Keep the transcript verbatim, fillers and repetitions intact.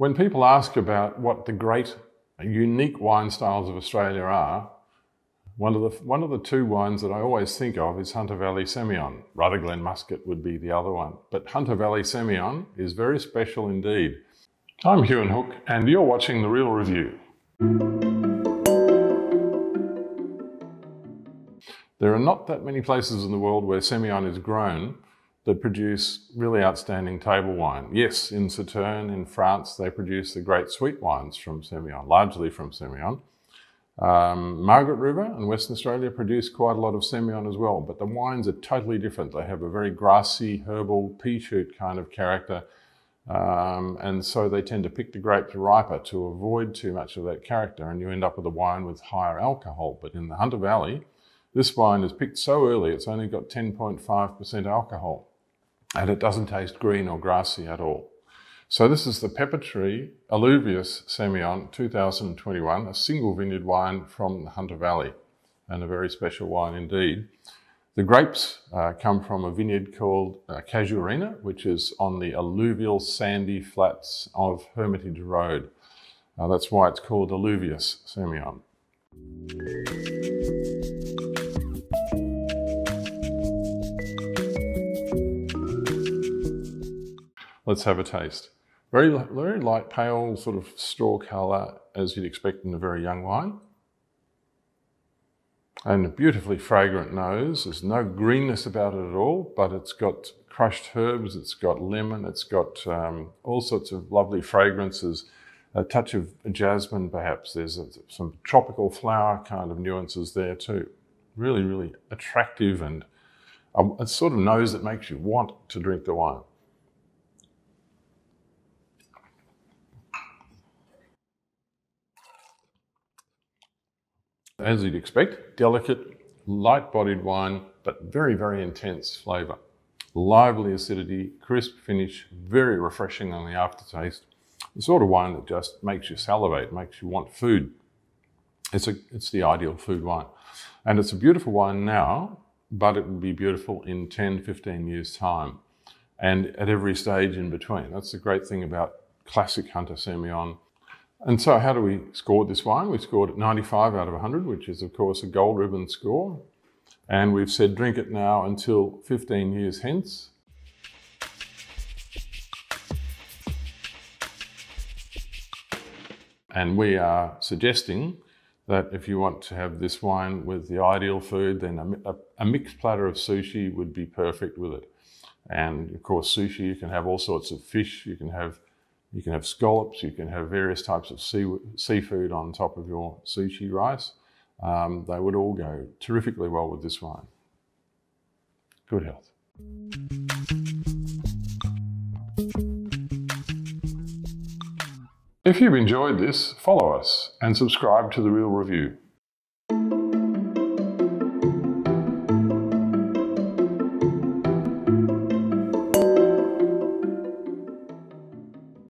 When people ask about what the great unique wine styles of Australia are, one of the one of the two wines that I always think of is Hunter Valley Semillon. Rutherglen Muscat would be the other one, but Hunter Valley Semillon is very special indeed. I'm Huon Hooke, and you're watching The Real Review. There are not that many places in the world where Semillon is grown that produce really outstanding table wine. Yes, in Sauternes, in France, they produce the great sweet wines from Semillon, largely from Semillon. Um, Margaret River in Western Australia produce quite a lot of Semillon as well, but the wines are totally different. They have a very grassy, herbal, pea shoot kind of character, um, and so they tend to pick the grapes riper to avoid too much of that character, and you end up with a wine with higher alcohol. But in the Hunter Valley, this wine is picked so early, it's only got ten point five percent alcohol, and it doesn't taste green or grassy at all. So this is the Pepper Tree Alluvius Semillon two thousand twenty-one, a single vineyard wine from the Hunter Valley, and a very special wine indeed. The grapes uh, come from a vineyard called uh, Casuarina, which is on the alluvial sandy flats of Hermitage Road. Uh, that's why it's called Alluvius Semillon. Let's have a taste. Very, very light, pale, sort of straw colour, as you'd expect in a very young wine. And a beautifully fragrant nose. There's no greenness about it at all, but it's got crushed herbs, it's got lemon, it's got um, all sorts of lovely fragrances. A touch of jasmine, perhaps. There's a, some tropical flower kind of nuances there too. Really, really attractive, and a, a sort of nose that makes you want to drink the wine. As you'd expect, delicate, light-bodied wine, but very, very intense flavour. Lively acidity, crisp finish, very refreshing on the aftertaste. The sort of wine that just makes you salivate, makes you want food. It's, a, it's the ideal food wine. And it's a beautiful wine now, but it will be beautiful in ten, fifteen years' time. And at every stage in between. That's the great thing about classic Hunter Semillon. And so how do we score this wine? We scored it ninety-five out of one hundred, which is of course a gold ribbon score. And we've said drink it now until fifteen years hence. And we are suggesting that if you want to have this wine with the ideal food, then a, a mixed platter of sushi would be perfect with it. And of course sushi, you can have all sorts of fish, you can have You can have scallops, you can have various types of sea seafood on top of your sushi rice. Um, they would all go terrifically well with this wine. Good health. If you've enjoyed this, follow us and subscribe to The Real Review.